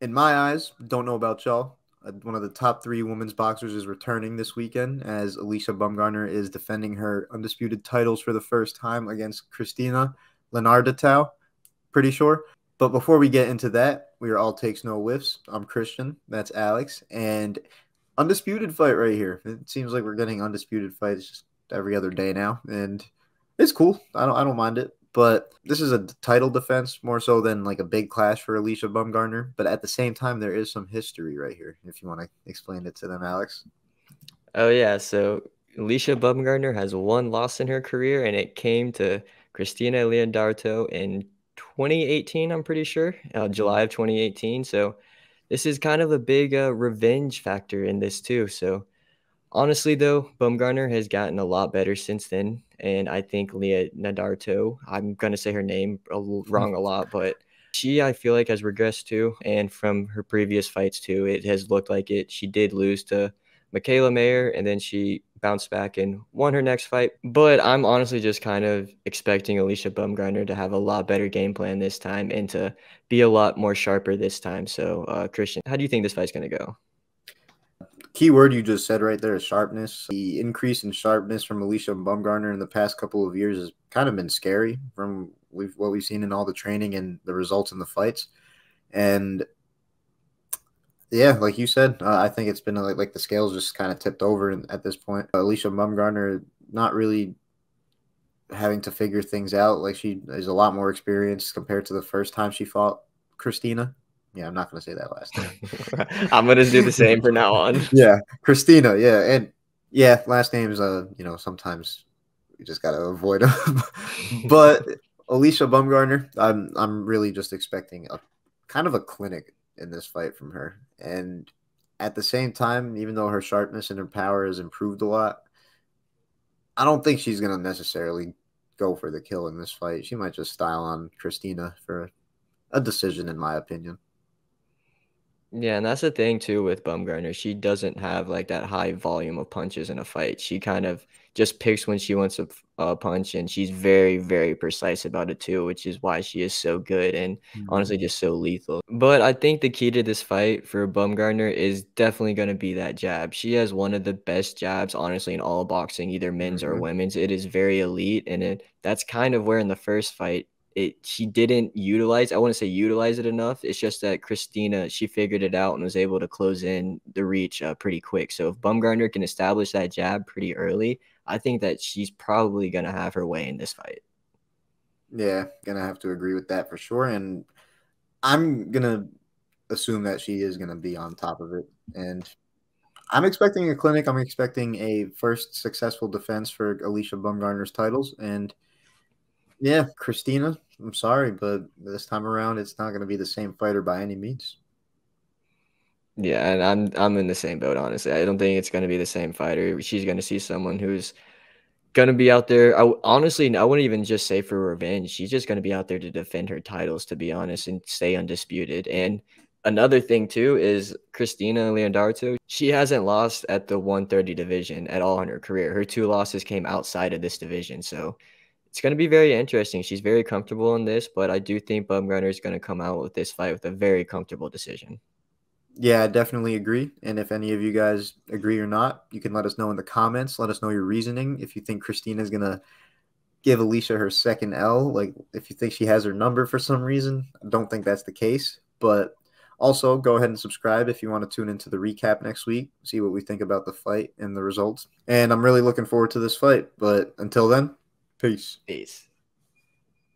in my eyes, don't know about y'all, one of the top three women's boxers is returning this weekend as Alycia Baumgardner is defending her undisputed titles for the first time against Christina Linardatou, pretty sure. But before we get into that, we are All Takes No Whiffs. I'm Christian. That's Alex. And undisputed fight right here. It seems like we're getting undisputed fights just every other day now. And it's cool. I don't mind it. But this is a title defense more so than like a big clash for Alycia Baumgardner. But at the same time, there is some history right here, if you want to explain it to them, Alex. Oh, yeah. So Alycia Baumgardner has one loss in her career, and it came to Christina Linardatou in 2018, I'm pretty sure, July of 2018. So this is kind of a big revenge factor in this too. So honestly, though, Baumgardner has gotten a lot better since then. And I think Linardatou, I'm going to say her name wrong a lot, but she, I feel like, has regressed too. And from her previous fights too, it has looked like it. She did lose to Michaela Mayer, and then she bounced back and won her next fight. But I'm honestly just kind of expecting Alycia Baumgardner to have a lot better game plan this time and to be a lot more sharper this time. So, Christian, how do you think this fight's going to go? Key word you just said right there is sharpness. The increase in sharpness from Alycia Baumgardner in the past couple of years has kind of been scary from what we've seen in all the training and the results in the fights. And yeah, like you said, I think it's been like the scales just kind of tipped over at this point. Alycia Baumgardner not really having to figure things out. Like, she is a lot more experienced compared to the first time she fought Christina. Yeah, I'm not going to say that last time. I'm going to do the same from now on. Yeah, Christina, yeah. And, yeah, last names, you know, sometimes you just got to avoid them. But Alycia Baumgardner, I'm really just expecting a kind of a clinic in this fight from her. And at the same time, even though her sharpness and her power has improved a lot, I don't think she's going to necessarily go for the kill in this fight. She might just style on Christina for a decision, in my opinion. Yeah, and that's the thing too with Baumgardner. She doesn't have like that high volume of punches in a fight. She kind of just picks when she wants to punch, and she's very, very precise about it too, which is why she is so good and honestly just so lethal. But I think the key to this fight for Baumgardner is definitely going to be that jab. She has one of the best jabs, honestly, in all boxing, either men's or women's. It is very elite, and that's kind of where in the first fight, she didn't utilize, I wouldn't say utilize it enough. It's just that Christina, she figured it out and was able to close in the reach pretty quick. So if Baumgardner can establish that jab pretty early, I think that she's probably going to have her way in this fight. Yeah, going to have to agree with that for sure. And I'm going to assume that she is going to be on top of it. And I'm expecting a clinic. I'm expecting a first successful defense for Alycia Baumgardner's titles. And yeah, Christina, I'm sorry, but this time around, it's not going to be the same fighter by any means. Yeah, and I'm in the same boat, honestly. I don't think it's going to be the same fighter. She's going to see someone who's going to be out there. Honestly, I wouldn't even just say for revenge. She's just going to be out there to defend her titles, to be honest, and stay undisputed. And another thing, too, is Christina Linardatou. She hasn't lost at the 130 division at all in her career. Her two losses came outside of this division, so it's going to be very interesting. She's very comfortable in this, but I do think Baumgardner is going to come out with this fight with a very comfortable decision. Yeah, I definitely agree. And if any of you guys agree or not, you can let us know in the comments. Let us know your reasoning. If you think Christina is going to give Alycia her second L, like if you think she has her number for some reason, I don't think that's the case. But also go ahead and subscribe if you want to tune into the recap next week, see what we think about the fight and the results. And I'm really looking forward to this fight. But until then, peace. Peace.